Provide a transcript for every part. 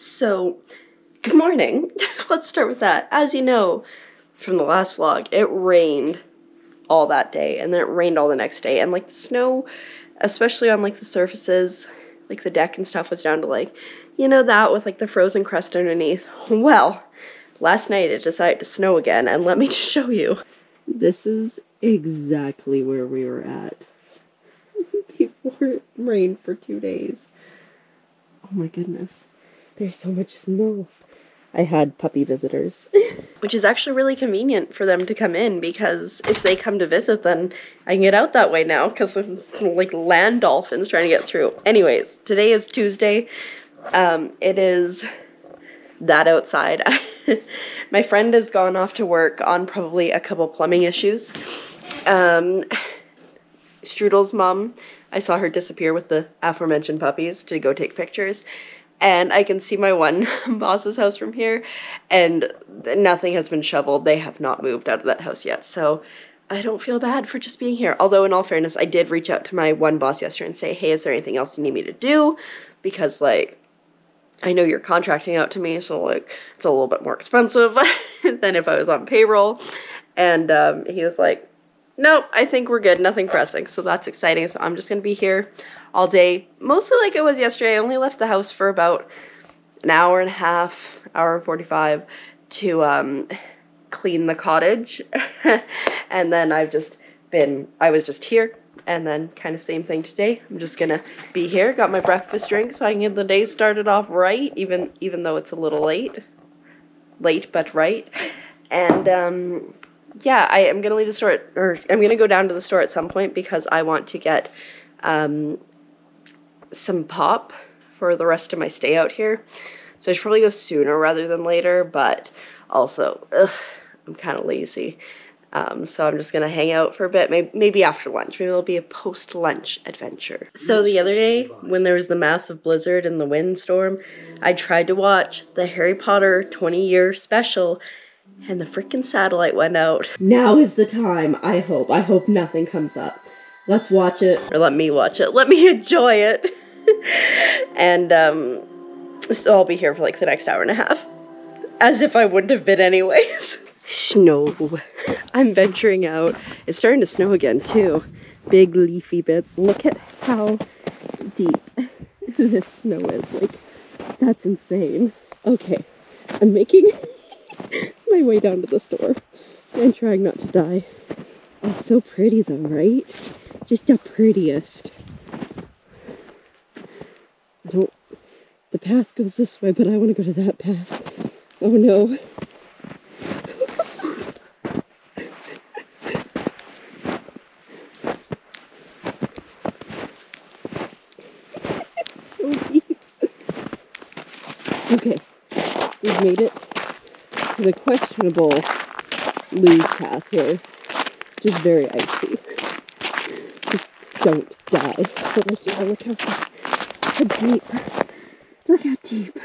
So, good morning. Let's start with that. As you know from the last vlog, it rained all that day, and then it rained all the next day, and like the snow, especially on like the surfaces, like the deck and stuff, was down to like, you know, that with like the frozen crust underneath. Well, last night it decided to snow again, and let me just show you. This is exactly where we were at before it rained for 2 days. Oh my goodness, there's so much snow. I had puppy visitors. Which is actually really convenient for them to come in, because if they come to visit, then I can get out that way now, because I'm like land dolphins trying to get through. Anyways, today is Tuesday. It is that outside. My friend has gone off to work on probably a couple plumbing issues. Strudel's mom, I saw her disappear with the aforementioned puppies to go take pictures. And I can see my one boss's house from here, and nothing has been shoveled. They have not moved out of that house yet, so I don't feel bad for just being here. Although, in all fairness, I did reach out to my one boss yesterday and say, hey, is there anything else you need me to do? Because, like, I know you're contracting out to me, so, like, it's a little bit more expensive than if I was on payroll. And he was like, nope, I think we're good, nothing pressing. So that's exciting. So I'm just gonna be here all day, mostly like it was yesterday. I only left the house for about an hour and a half, hour and 45, to clean the cottage. And then I was just here, and then kind of same thing today. I'm just gonna be here, got my breakfast drink so I can get the day started off right, even though it's a little late but right. And yeah, I am going to leave the store, or I'm going to go down to the store at some point, because I want to get some pop for the rest of my stay out here. So I should probably go sooner rather than later, but also, I'm kind of lazy. So I'm just going to hang out for a bit, maybe after lunch. Maybe it'll be a post-lunch adventure. So the other day, when there was the massive blizzard and the windstorm, I tried to watch the Harry Potter 20-year special, and the freaking satellite went out. Now is the time, I hope. I hope nothing comes up. Let's watch it. Or let me watch it. Let me enjoy it. And so I'll be here for like the next hour and a half. As if I wouldn't have been anyways. Snow. I'm venturing out. It's starting to snow again too. Big leafy bits. Look at how deep this snow is. Like, that's insane. Okay, I'm making my way down to the store and trying not to die. Oh, so pretty though, right? Just the prettiest. The path goes this way, but I want to go to that path. Oh no. It's so deep. Okay, we've made it. The questionable loose path here, just very icy. Just don't die. But like, yeah, look how deep. Look how deep.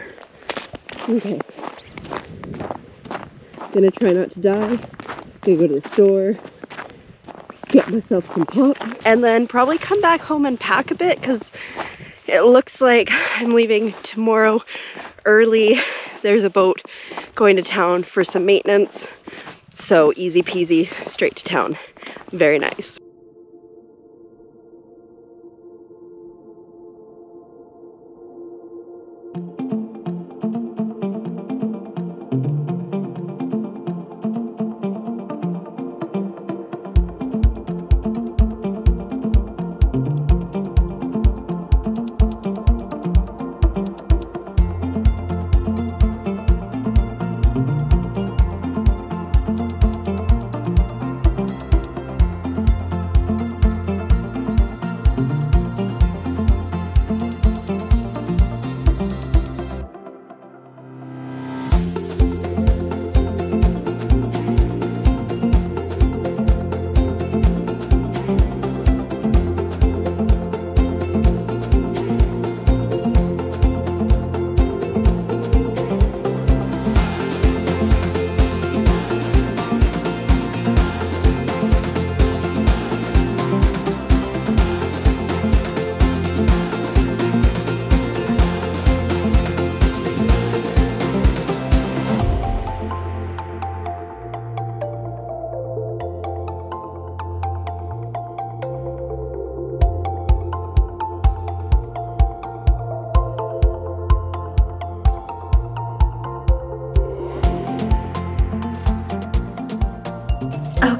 Okay. Gonna try not to die. Gonna go to the store, get myself some pop, and then probably come back home and pack a bit, because it looks like I'm leaving tomorrow early. There's a boat going to town for some maintenance, so easy peasy, straight to town. Very nice.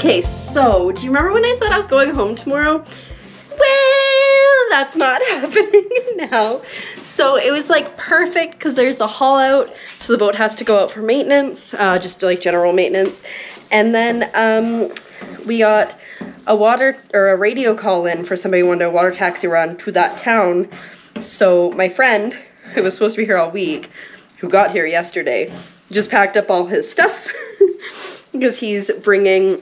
Okay, so do you remember when I said I was going home tomorrow? Well, that's not happening now. So it was like perfect because there's a haul out. So the boat has to go out for maintenance, just like general maintenance. And then we got a water or a radio call in for somebody who wanted a water taxi run to that town. So my friend, who was supposed to be here all week, who got here yesterday, just packed up all his stuff because he's bringing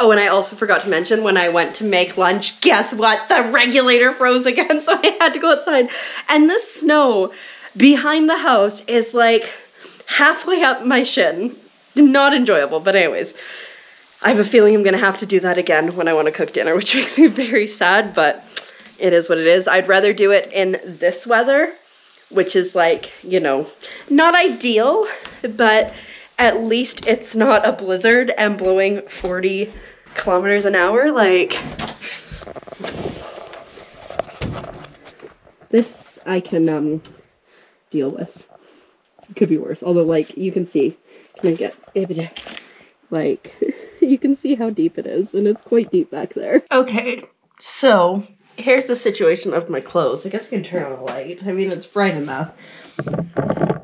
oh, and I also forgot to mention, when I went to make lunch, guess what? The regulator froze again, so I had to go outside. And the snow behind the house is like halfway up my shin. Not enjoyable, but anyways. I have a feeling I'm gonna have to do that again when I wanna cook dinner, which makes me very sad, but it is what it is. I'd rather do it in this weather, which is like, you know, not ideal, but at least it's not a blizzard and blowing 40 kilometers an hour. Like, this I can deal with. It could be worse, although like you can see, can I get, like, you can see how deep it is, and it's quite deep back there. Okay, so here's the situation of my clothes. I guess I can turn on a light. I mean, it's bright enough.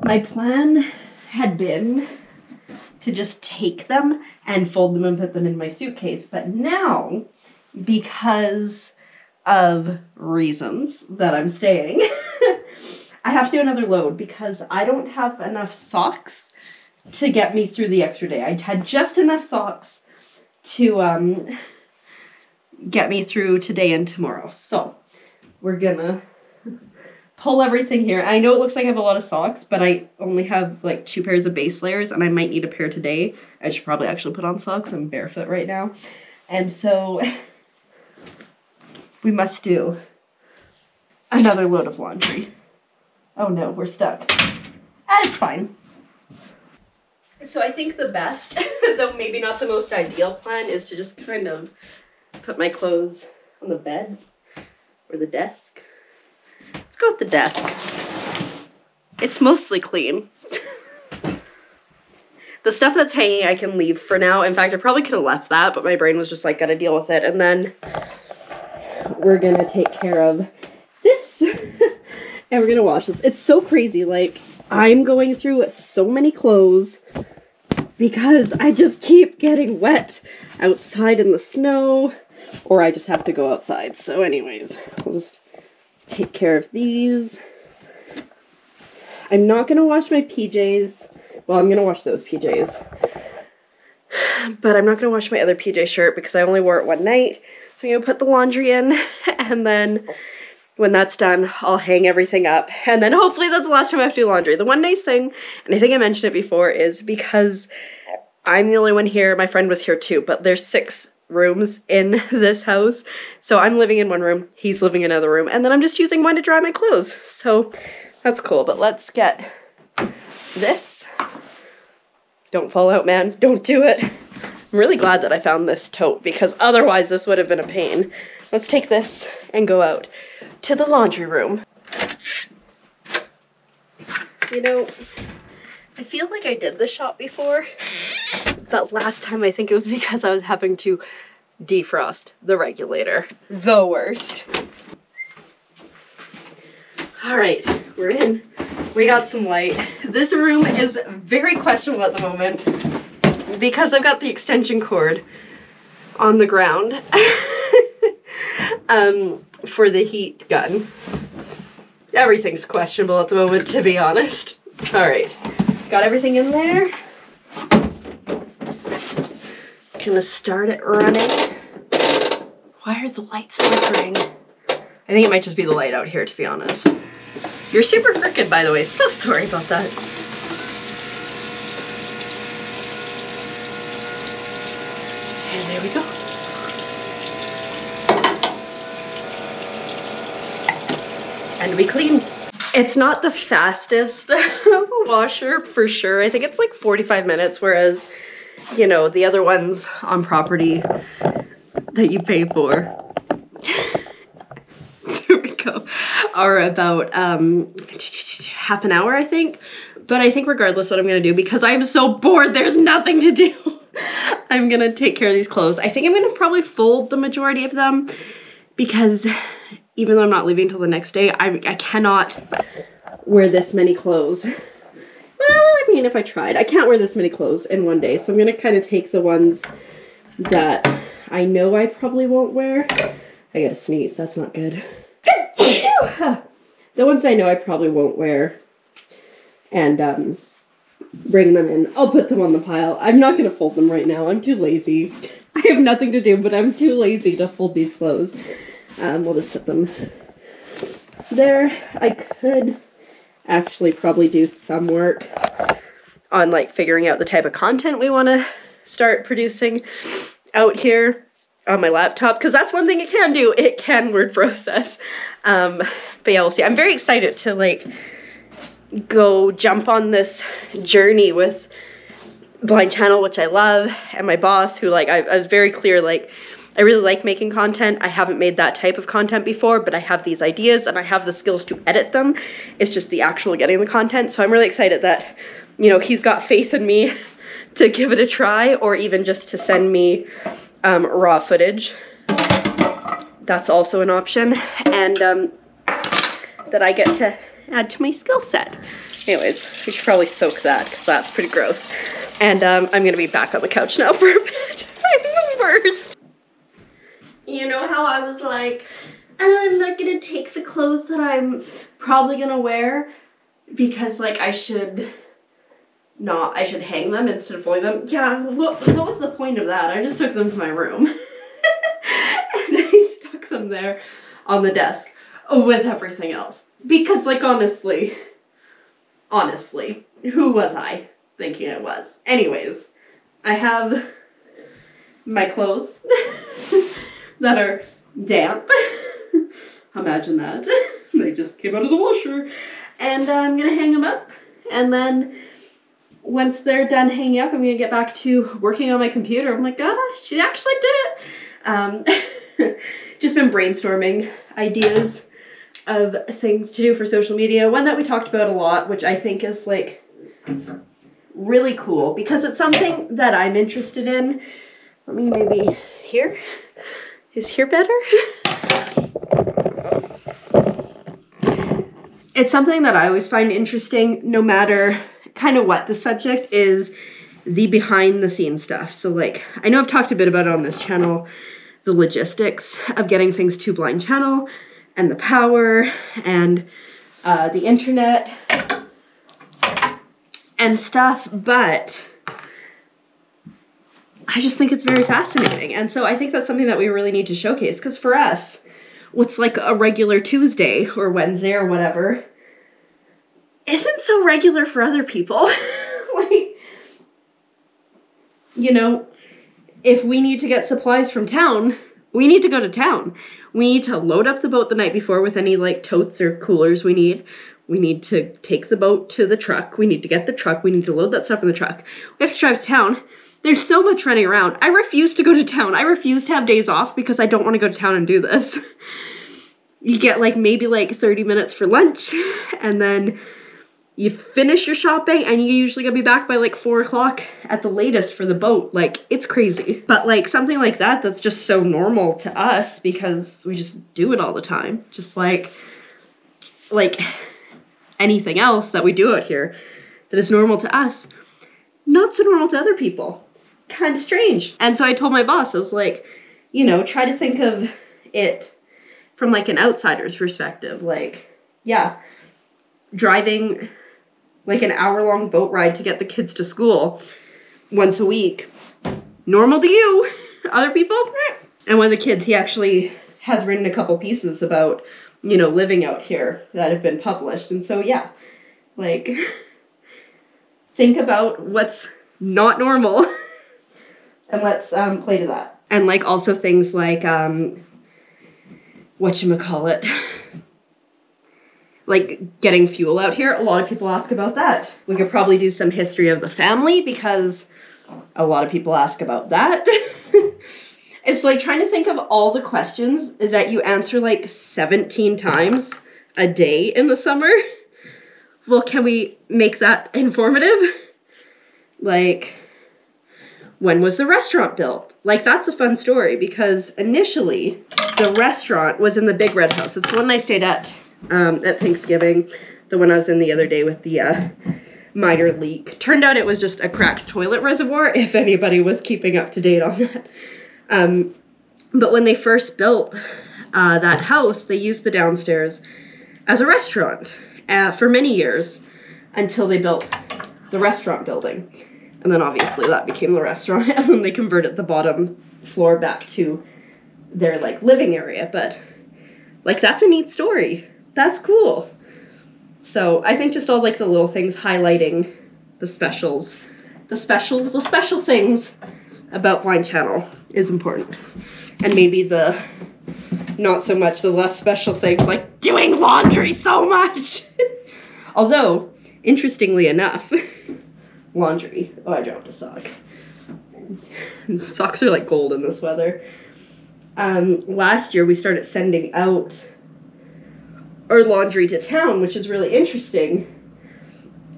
My plan had been to just take them and fold them and put them in my suitcase. But now, because of reasons that I'm staying, I have to do another load because I don't have enough socks to get me through the extra day. I had just enough socks to get me through today and tomorrow. So we're gonna pull everything here. I know it looks like I have a lot of socks, but I only have like 2 pairs of base layers, and I might need a pair today. I should probably actually put on socks. I'm barefoot right now. And so we must do another load of laundry. Oh no, we're stuck. It's fine. So I think the best, though maybe not the most ideal plan, is to just kind of put my clothes on the bed or the desk. Let's go with the desk. It's mostly clean. The stuff that's hanging I can leave for now. In fact, I probably could have left that, but my brain was just like, gotta deal with it. And then we're gonna take care of this. And we're gonna wash this. It's so crazy, like, I'm going through so many clothes because I just keep getting wet outside in the snow, or I just have to go outside. So anyways, I'll just take care of these. I'm not gonna wash my PJs. Well, I'm gonna wash those PJs, but I'm not gonna wash my other PJ shirt because I only wore it one night. So I'm gonna put the laundry in, and then when that's done, I'll hang everything up, and then hopefully that's the last time I have to do laundry. The one nice thing, and I think I mentioned it before, is because I'm the only one here, my friend was here too, but there's 6 rooms in this house. So I'm living in one room, he's living in another room, and then I'm just using one to dry my clothes. So that's cool, but let's get this. Don't fall out, man. Don't do it. I'm really glad that I found this tote because otherwise this would have been a pain. Let's take this and go out to the laundry room. You know, I feel like I did this shop before, but last time I think it was because I was having to defrost the regulator. The worst. All right, we're in. We got some light. This room is very questionable at the moment because I've got the extension cord on the ground. For the heat gun. Everything's questionable at the moment, to be honest. All right, got everything in there. Gonna start it running. Why are the lights flickering? I think it might just be the light out here, to be honest. You're super crooked, by the way. So sorry about that. And there we go. And we clean. It's not the fastest washer for sure. I think it's like 45 minutes, whereas, you know, the other ones on property that you pay for, there we go, are about, half an hour, I think. But I think regardless what I'm gonna do, because I'm so bored, there's nothing to do. I'm gonna take care of these clothes. I think I'm gonna probably fold the majority of them, because even though I'm not leaving till the next day, I cannot wear this many clothes. Well, I mean, if I tried, I can't wear this many clothes in one day. So I'm gonna kind of take the ones that I know I probably won't wear. I gotta sneeze, that's not good. The ones I know I probably won't wear, and bring them in. I'll put them on the pile. I'm not gonna fold them right now. I'm too lazy. I have nothing to do, but I'm too lazy to fold these clothes. We'll just put them there. I could actually probably do some work on like figuring out the type of content we want to start producing out here on my laptop, because that's one thing it can do. It can word process. But yeah, we'll see. I'm very excited to like go jump on this journey with Blind Channel, which I love, and my boss, who like I was very clear, like I really like making content. I haven't made that type of content before, but I have these ideas and I have the skills to edit them. It's just the actual getting the content. So I'm really excited that, you know, he's got faith in me to give it a try, or even just to send me raw footage. That's also an option. And that I get to add to my skill set. Anyways, we should probably soak that, because that's pretty gross. And I'm gonna be back on the couch now for a bit. I'm the worst. You know how I was like, I'm not gonna take the clothes that I'm probably gonna wear, because like I should hang them instead of folding them. Yeah, what was the point of that? I just took them to my room and I stuck them there on the desk with everything else. Because like, honestly, who was I thinking I was? Anyways, I have my clothes that are damp. Imagine that. They just came out of the washer. And I'm gonna hang them up. And then once they're done hanging up, I'm gonna get back to working on my computer. I'm like, God, she actually did it. Just been brainstorming ideas of things to do for social media. One that we talked about a lot, which I think is like really cool, because it's something that I'm interested in. Let me maybe here. Is here better? It's something that I always find interesting, no matter kind of what the subject is, the behind the scenes stuff. So like, I know I've talked a bit about it on this channel, the logistics of getting things to Blind Channel, and the power, and the internet, and stuff, but I just think it's very fascinating. And so I think that's something that we really need to showcase, because for us, what's like a regular Tuesday or Wednesday or whatever isn't so regular for other people. Like, you know, if we need to get supplies from town, we need to go to town. We need to load up the boat the night before with any like totes or coolers we need. We need to take the boat to the truck. We need to get the truck. We need to load that stuff in the truck. We have to drive to town. There's so much running around. I refuse to go to town. I refuse to have days off, because I don't want to go to town and do this. You get like maybe like 30 minutes for lunch, and then you finish your shopping, and you're usually gonna be back by like 4 o'clock at the latest for the boat. Like, it's crazy. But like something like that, that's just so normal to us, because we just do it all the time. Just like anything else that we do out here that is normal to us, not so normal to other people. Kind of strange. And so I told my boss, I was like, you know, try to think of it from like an outsider's perspective. Like, yeah, driving like an hour-long boat ride to get the kids to school once a week, normal to you. Other people, eh. And one of the kids, he actually has written a couple pieces about, you know, living out here that have been published. And so, yeah, like, think about what's not normal, and let's play to that. And like also things like, whatchamacallit, like getting fuel out here. A lot of people ask about that. We could probably do some history of the family, because a lot of people ask about that. It's like trying to think of all the questions that you answer like 17 times a day in the summer. well, can we make that informative? Like, when was the restaurant built? Like, that's a fun story, because initially the restaurant was in the Big Red House. It's the one I stayed at Thanksgiving, the one I was in the other day with the minor leak. Turned out it was just a cracked toilet reservoir, if anybody was keeping up to date on that. But when they first built that house, they used the downstairs as a restaurant for many years, until they built the restaurant building. And then obviously that became the restaurant, and then they converted the bottom floor back to their, like, living area. But, like, that's a neat story. That's cool. So I think just all, like, the little things highlighting the special things about Blind Channel is important. And maybe the not so much the less special things, like doing laundry so much. Although, interestingly enough, laundry. Oh, I dropped a sock. Socks are like gold in this weather. Last year we started sending out our laundry to town, which is really interesting,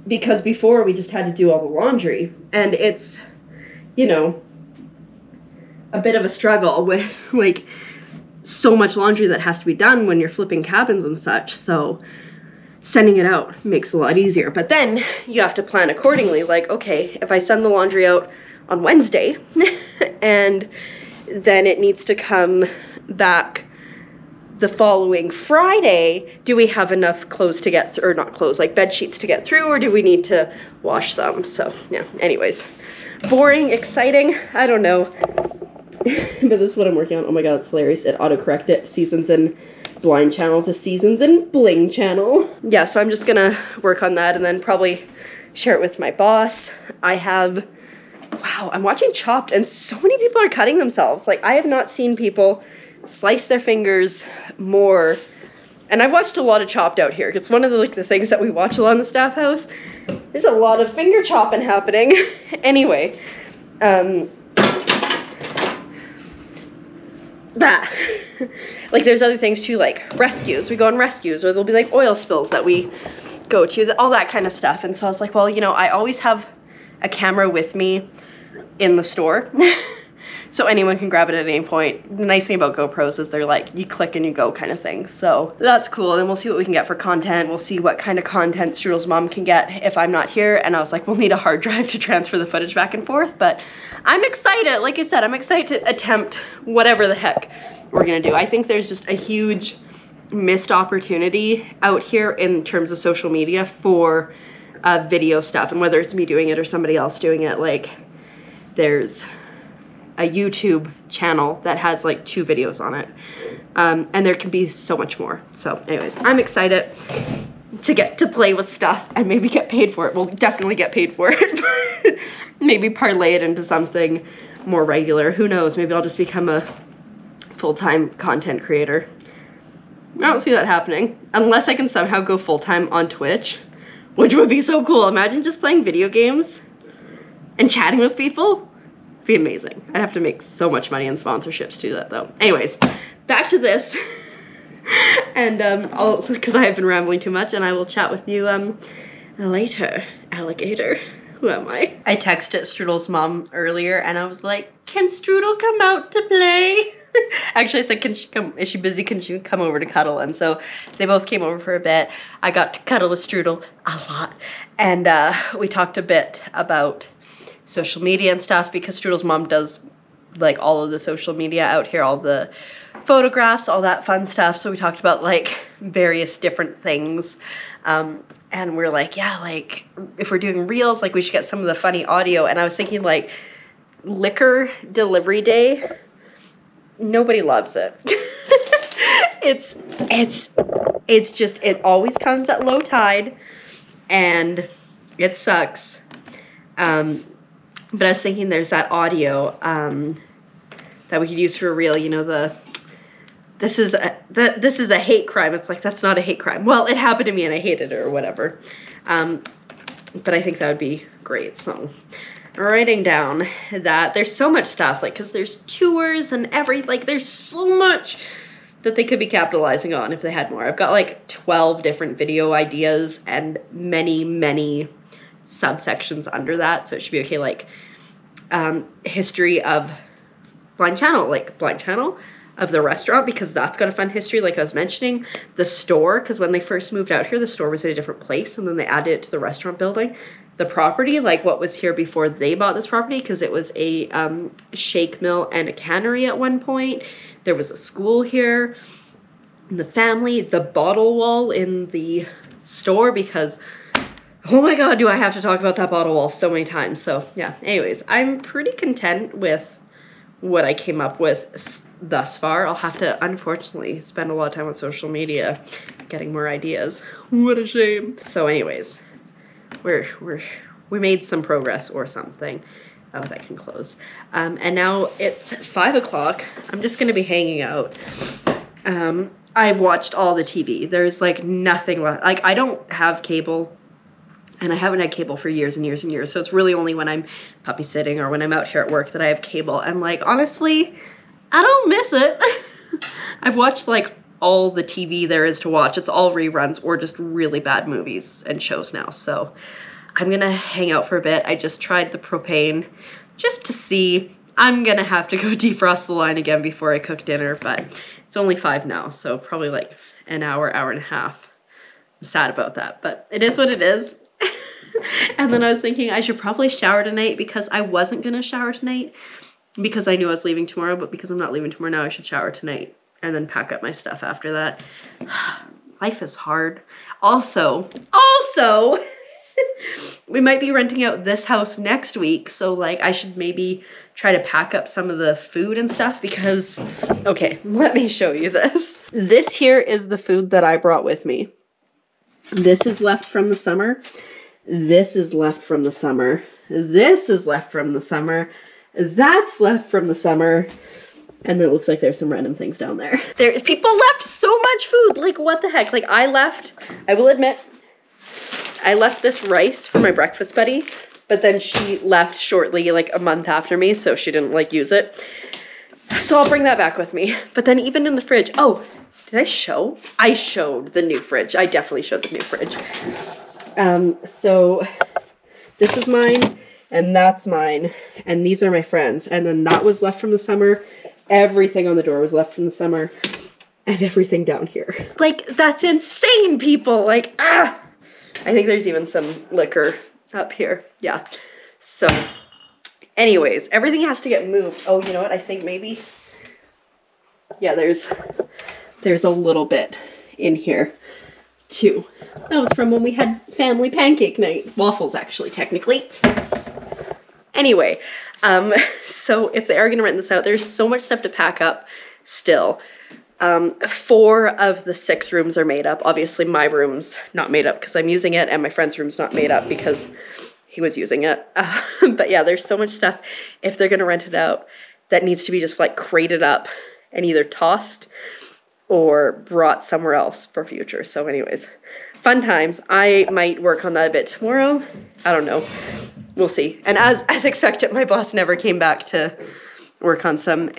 because before we just had to do all the laundry, and it's, you know, a bit of a struggle with, like, so much laundry that has to be done when you're flipping cabins and such, so sending it out makes it a lot easier. But then you have to plan accordingly, like, okay, if I send the laundry out on Wednesday and then it needs to come back the following Friday, do we have enough clothes to get through, or not clothes, like bed sheets to get through, or do we need to wash some? So yeah, anyways, boring, exciting, I don't know. But this is what I'm working on. Oh my god, it's hilarious. It autocorrected it. Seasons in Blind Channel to Seasons in Bling Channel. Yeah, so I'm just gonna work on that and then probably share it with my boss. I have, wow, I'm watching Chopped, and so many people are cutting themselves. Like, I have not seen people slice their fingers more. And I've watched a lot of Chopped out here. It's one of the, like, the things that we watch a lot in the staff house. There's a lot of finger chopping happening. Anyway, that like, there's other things too, like rescues. We go on rescues, or there'll be like oil spills that we go to, all that kind of stuff. And so I was like, well, you know, I always have a camera with me in the store, so anyone can grab it at any point. The nice thing about GoPros is they're like, you click and you go kind of thing. So that's cool. And we'll see what we can get for content. We'll see what kind of content Strudel's mom can get if I'm not here. And I was like, we'll need a hard drive to transfer the footage back and forth. But I'm excited. Like I said, I'm excited to attempt whatever the heck we're gonna do. I think there's just a huge missed opportunity out here in terms of social media for video stuff. And whether it's me doing it or somebody else doing it, like, there's a YouTube channel that has like 2 videos on it, and there can be so much more. So anyways, I'm excited to get to play with stuff and maybe get paid for it. We'll definitely get paid for it. Maybe parlay it into something more regular. Who knows, maybe I'll just become a full-time content creator. I don't see that happening unless I can somehow go full-time on Twitch, which would be so cool. Imagine just playing video games and chatting with people. Be amazing. I'd have to make so much money in sponsorships to do that, though. Anyways, back to this. And because I have been rambling too much, and I will chat with you later. Alligator. Who am I? I texted Strudel's mom earlier, and I was like, can Strudel come out to play? Actually, I said, can she come? Is she busy? Can she come over to cuddle? And so they both came over for a bit. I got to cuddle with Strudel a lot. And we talked a bit about social media and stuff, because Strudel's mom does like all of the social media out here, all the photographs, all that fun stuff. So we talked about like various different things, and we're like, yeah, like if we're doing reels, like we should get some of the funny audio. And I was thinking, like, liquor delivery day, nobody loves it. It's just, it always comes at low tide, and it sucks. But I was thinking there's that audio that we could use for a reel, you know, this is a hate crime. It's like, that's not a hate crime. Well, it happened to me and I hated it or whatever. But I think that would be great. So I'm writing down that there's so much stuff, like, because there's tours and everything, like there's so much that they could be capitalizing on if they had more. I've got like 12 different video ideas and many, many subsections under that. So it should be okay. Like history of Blind Channel, like Blind Channel of the restaurant, because that's got a fun history. Like I was mentioning, the store, because when they first moved out here, the store was at a different place, and then they added it to the restaurant building. The property, like what was here before they bought this property, because it was a shake mill and a cannery at one point. There was a school here, and the family, the bottle wall in the store, because oh my god, do I have to talk about that bottle wall so many times. So yeah, anyways, I'm pretty content with what I came up with thus far. I'll have to, unfortunately, spend a lot of time on social media getting more ideas. What a shame. So anyways, we made some progress or something. Oh, that can close. And now it's 5 o'clock. I'm just gonna be hanging out. I've watched all the TV. There's like nothing left. Like, I don't have cable, and I haven't had cable for years and years and years. So it's really only when I'm puppy sitting or when I'm out here at work that I have cable. And like, honestly, I don't miss it. I've watched like all the TV there is to watch. It's all reruns or just really bad movies and shows now. So I'm gonna hang out for a bit. I just tried the propane just to see. I'm gonna have to go defrost the line again before I cook dinner, but it's only 5 now. So probably like an hour, hour and a half. I'm sad about that, but it is what it is. And then I was thinking I should probably shower tonight, because I wasn't going to shower tonight because I knew I was leaving tomorrow, but because I'm not leaving tomorrow now, I should shower tonight and then pack up my stuff after that. Life is hard. Also, we might be renting out this house next week. So like, I should maybe try to pack up some of the food and stuff, because, okay, let me show you this. This here is the food that I brought with me. This is left from the summer. This is left from the summer. This is left from the summer. That's left from the summer. And it looks like there's some random things down there. There's people left so much food. Like, what the heck? Like, I will admit, I left this rice for my breakfast buddy, but then she left shortly, like a month after me, so she didn't like use it. So I'll bring that back with me. But then even in the fridge, oh, did I show? I showed the new fridge. I definitely showed the new fridge. So this is mine, and that's mine, and these are my friends. And then that was left from the summer. Everything on the door was left from the summer, and everything down here. Like, that's insane, people. Like, ah, I think there's even some liquor up here. Yeah. So anyways, everything has to get moved. Oh, you know what? I think maybe, yeah, there's a little bit in here too. That was from when we had family pancake night. Waffles, actually, technically. Anyway, so if they are going to rent this out, there's so much stuff to pack up still. 4 of the 6 rooms are made up. Obviously, my room's not made up because I'm using it, and my friend's room's not made up because he was using it. But yeah, there's so much stuff, if they're going to rent it out, that needs to be just like crated up and either tossed or brought somewhere else for future. So anyways, fun times. I might work on that a bit tomorrow. I don't know. We'll see. And as expected, my boss never came back to work on some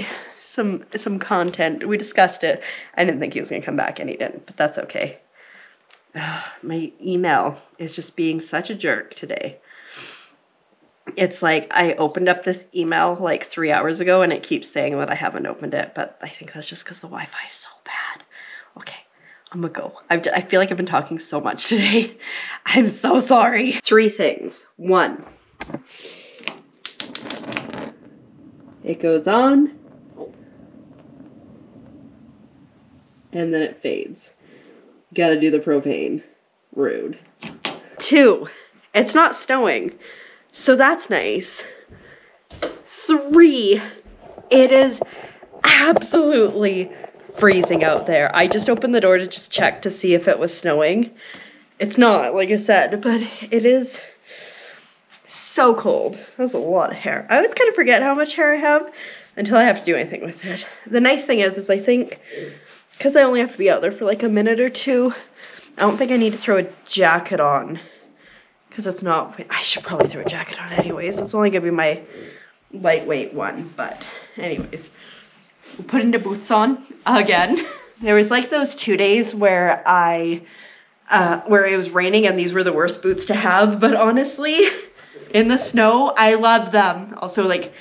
content. We discussed it. I didn't think he was going to come back, and he didn't, but that's okay. My email is just being such a jerk today. It's like I opened up this email like 3 hours ago, and it keeps saying that I haven't opened it, but I think that's just because the Wi-Fi is so bad. Okay, I'm gonna go. I feel like I've been talking so much today. I'm so sorry. 3 things. 1, it goes on, and then it fades. Gotta do the propane. Rude. 2, it's not snowing. So that's nice. 3, it is absolutely freezing out there. I just opened the door to just check to see if it was snowing. It's not, like I said, but it is so cold. That's a lot of hair. I always kind of forget how much hair I have until I have to do anything with it. The nice thing is I think, because I only have to be out there for like a minute or 2, I don't think I need to throw a jacket on. Because it's not, I should probably throw a jacket on anyways. It's only gonna be my lightweight one, but anyways. We'll put in the boots on again. There was like those 2 days where it was raining and these were the worst boots to have, but honestly, in the snow, I love them. Also, like,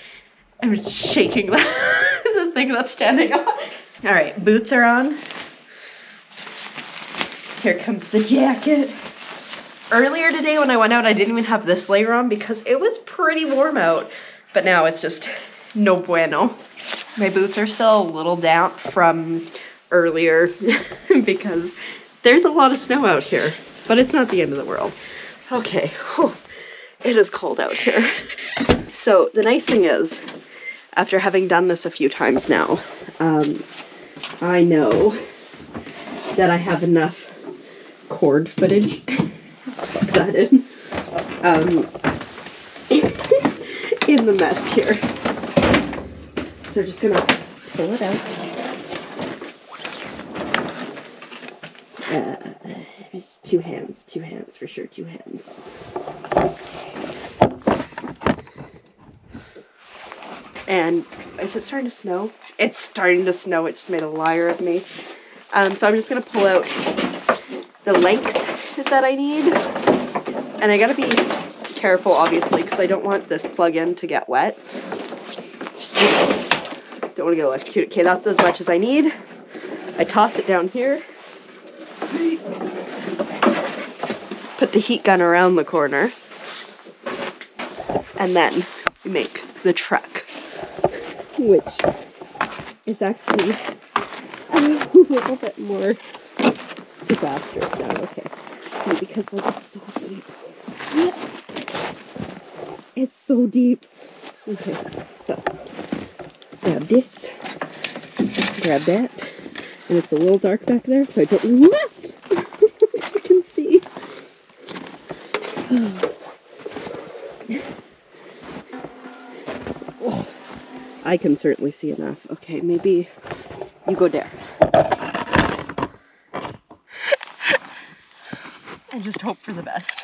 I'm shaking the thing that's standing on. All right, boots are on. Here comes the jacket. Earlier today when I went out, I didn't even have this layer on because it was pretty warm out, but now it's just no bueno. My boots are still a little damp from earlier because there's a lot of snow out here, but it's not the end of the world. Okay, oh, it is cold out here. So the nice thing is, after having done this a few times now, I know that I have enough cord footage. I'll put that in. In the mess here. So just gonna pull it out. Two hands for sure, two hands. And is it starting to snow? It's starting to snow. It just made a liar of me. So I'm just gonna pull out the length that I need. And I gotta be careful, obviously, because I don't want this plug-in to get wet. Just don't want to get electrocuted. Okay, that's as much as I need. I toss it down here. Put the heat gun around the corner. And then we make the truck, which is actually a little bit more disastrous now. Okay, see, because look, it's so deep. It's so deep. Okay, so grab this, grab that, and it's a little dark back there, so I don't know what you can see. Oh. I can certainly see enough. Okay, maybe you go there. And just hope for the best.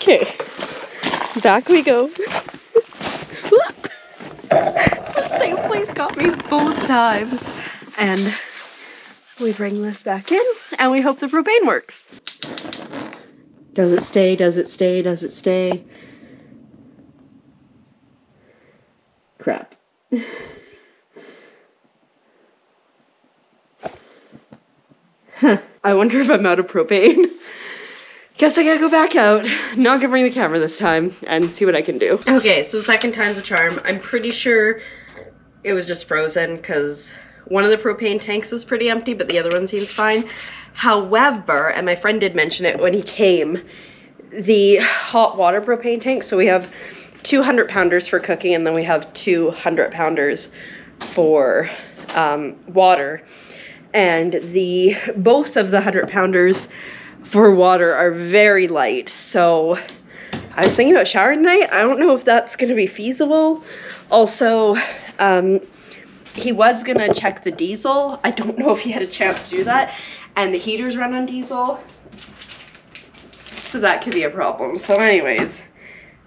Okay, back we go. The same place got me both times. And we bring this back in, and we hope the propane works. Does it stay? Does it stay? Does it stay? Crap. Huh. I wonder if I'm out of propane. Guess I gotta go back out. Not gonna bring the camera this time and see what I can do. Okay, so second time's a charm. I'm pretty sure it was just frozen, because one of the propane tanks is pretty empty, but the other one seems fine. However, and my friend did mention it when he came, the hot water propane tank, so we have 200-pounders for cooking, and then we have 200-pounders for water. And the both of the 100-pounders for water are very light, so I was thinking about showering tonight. I don't know if that's gonna be feasible. Also, he was gonna check the diesel. I don't know if he had a chance to do that. And the heaters run on diesel, so that could be a problem. So anyways,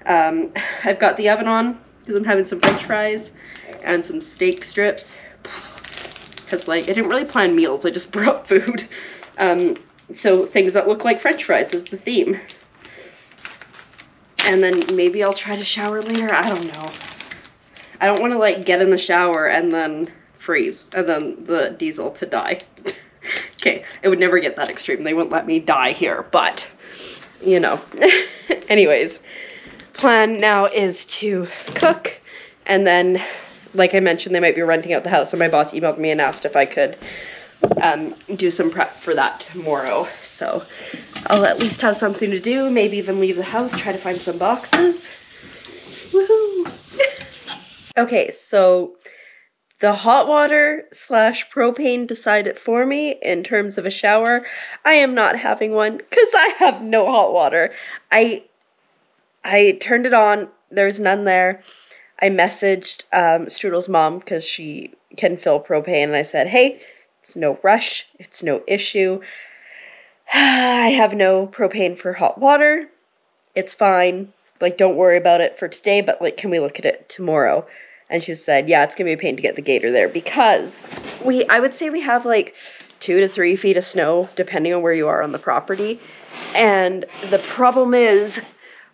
I've got the oven on because I'm having some french fries and some steak strips. Because like, I didn't really plan meals, I just brought food. So things that look like french fries is the theme. And then maybe I'll try to shower later, I don't know. I don't want to like get in the shower and then freeze and then the diesel to die. Okay, it would never get that extreme. They wouldn't let me die here, but you know. Anyways, plan now is to cook, and then like I mentioned, they might be renting out the house, and my boss emailed me and asked if I could do some prep for that tomorrow. So I'll at least have something to do, maybe even leave the house, try to find some boxes. Woohoo! Okay, so the hot water slash propane decided for me in terms of a shower. I am not having one because I have no hot water. I turned it on. There's none there. I messaged Strudel's mom because she can fill propane, and I said, hey, it's no rush. It's no issue. I have no propane for hot water. it's fine, like, don't worry about it for today, but, like, can we look at it tomorrow? And she said, yeah, it's gonna be a pain to get the gator there, because I would say we have, like, 2 to 3 feet of snow, depending on where you are on the property. And the problem is,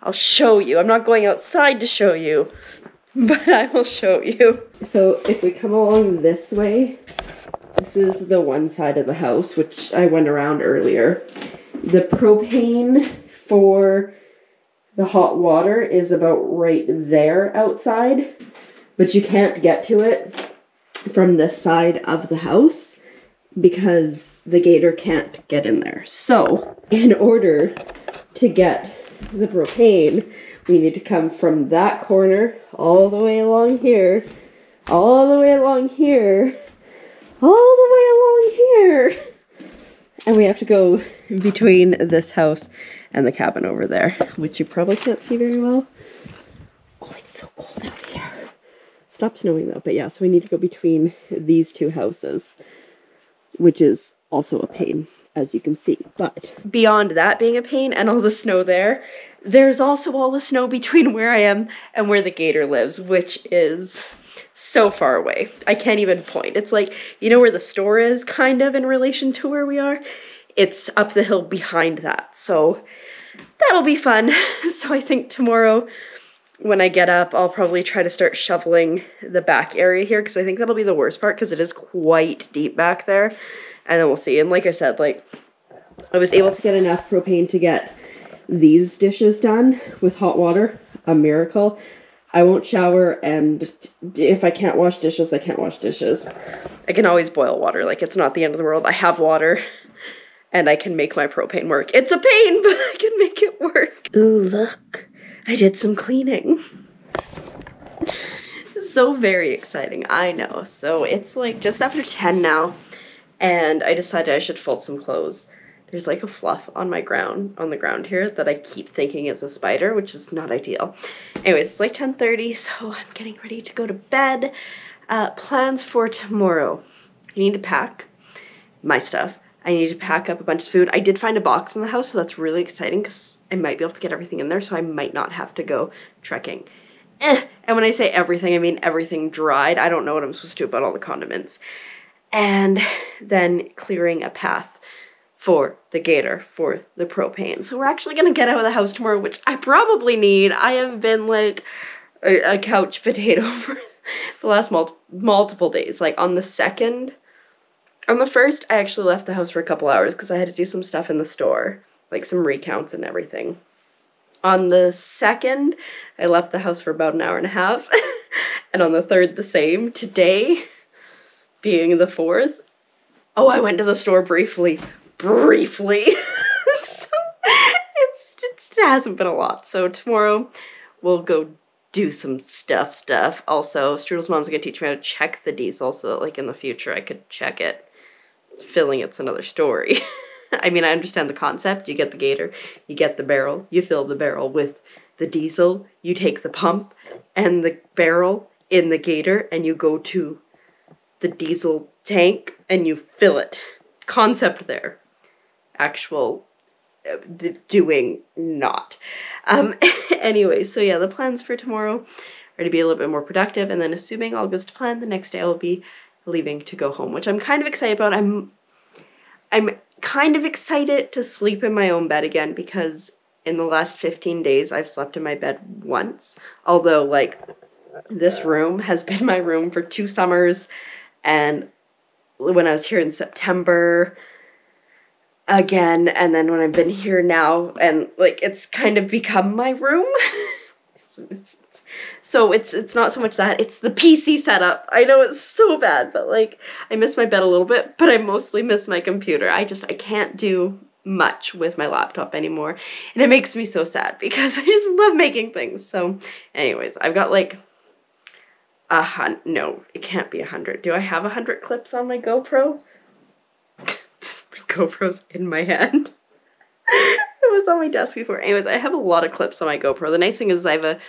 I'll show you. I'm not going outside to show you, but I will show you. So if we come along this way, this is the one side of the house, which I went around earlier. The propane for the hot water is about right there outside, but you can't get to it from this side of the house because the gator can't get in there. So in order to get the propane, we need to come from that corner all the way along here, all the way along here, all the way along here. And we have to go between this house and the cabin over there, which you probably can't see very well. Oh, it's so cold out here. Stop snowing though. But yeah, so we need to go between these two houses, which is also a pain, as you can see. But beyond that being a pain and all the snow there, there's also all the snow between where I am and where the gator lives, which is so far away. I can't even point. It's like, you know where the store is kind of in relation to where we are? It's up the hill behind that. So that'll be fun. So I think tomorrow when I get up, I'll probably try to start shoveling the back area here, because I think that'll be the worst part, because it is quite deep back there. And then we'll see. And like I said, like, I was able to get enough propane to get these dishes done with hot water. A miracle. I won't shower, and if I can't wash dishes, I can't wash dishes. I can always boil water. Like, it's not the end of the world. I have water, and I can make my propane work. It's a pain, but I can make it work. Ooh, look. I did some cleaning. So very exciting. I know. So it's, like, just after 10 now. And I decided I should fold some clothes. There's like a fluff on the ground here that I keep thinking is a spider, which is not ideal. Anyways, it's like 10:30, so I'm getting ready to go to bed. Plans for tomorrow. I need to pack my stuff. I need to pack up a bunch of food. I did find a box in the house, so that's really exciting because I might be able to get everything in there, so I might not have to go trekking. And when I say everything, I mean everything dried. I don't know what I'm supposed to do about all the condiments. And then clearing a path for the gator, for the propane. So we're actually going to get out of the house tomorrow, which I probably need. I have been like a couch potato for the last multiple days. Like on the first, I actually left the house for a couple hours because I had to do some stuff in the store, like some recounts and everything. On the second, I left the house for about an hour and a half. And on the third, the same. Today, being the fourth. Oh, I went to the store briefly. Briefly. So it hasn't been a lot. So tomorrow we'll go do some stuff. Also, Strudel's mom's gonna teach me how to check the diesel so that, like, in the future I could check it. Filling it's another story. I mean, I understand the concept. You get the gator, you get the barrel, you fill the barrel with the diesel, you take the pump and the barrel in the gator and you go to the diesel tank and you fill it. Concept there. Actual doing not. Anyway, so yeah, the plans for tomorrow are to be a little bit more productive, and then assuming all goes to plan, the next day I will be leaving to go home, which I'm kind of excited about. I'm kind of excited to sleep in my own bed again, because in the last 15 days I've slept in my bed once, although, like, this room has been my room for 2 summers. And when I was here in September again, and then when I've been here now, and, like, it's kind of become my room. So it's not so much that, it's the PC setup. I know it's so bad, but, like, I miss my bed a little bit, but I mostly miss my computer. I can't do much with my laptop anymore. And it makes me so sad because I just love making things. So anyways, I've got like no, it can't be 100. Do I have 100 clips on my GoPro? My GoPro's in my hand. It was on my desk before. Anyways, I have a lot of clips on my GoPro. The nice thing is I have a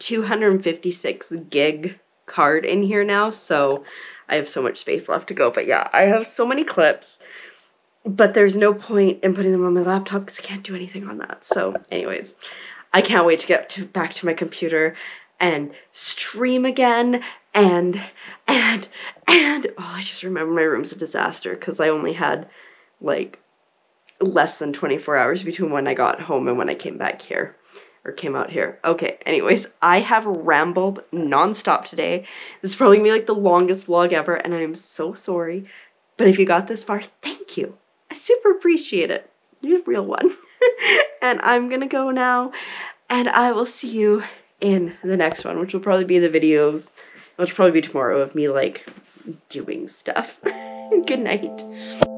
256 gig card in here now, so I have so much space left to go. But yeah, I have so many clips, but there's no point in putting them on my laptop because I can't do anything on that. So anyways, I can't wait to get back to my computer and stream again, and oh, I just remember my room's a disaster because I only had like less than 24 hours between when I got home and when I came back here, or came out here. Okay, anyways, I have rambled nonstop today. This is probably gonna be like the longest vlog ever, and I am so sorry, but if you got this far, thank you. I super appreciate it. You're a real one. And I'm gonna go now, and I will see you in the next one, which will probably be the videos, which will probably be tomorrow, of me like doing stuff. Good night.